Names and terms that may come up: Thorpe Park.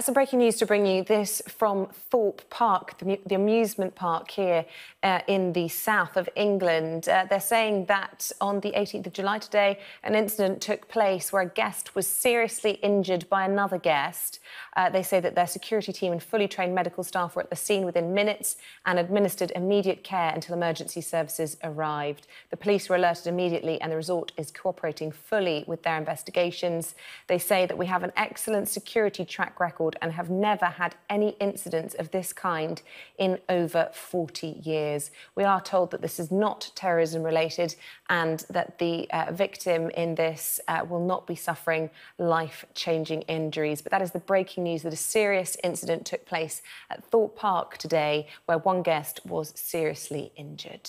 Some breaking news to bring you, this from Thorpe Park, the amusement park here in the south of England. They're saying that on the 18th of July today, an incident took place where a guest was seriously injured by another guest. They say that their security team and fully trained medical staff were at the scene within minutes and administered immediate care until emergency services arrived. The police were alerted immediately and the resort is cooperating fully with their investigations. They say that we have an excellent security track record and have never had any incidents of this kind in over 40 years. We are told that this is not terrorism related and that the victim in this will not be suffering life-changing injuries. But that is the breaking news, that a serious incident took place at Thorpe Park today where one guest was seriously injured.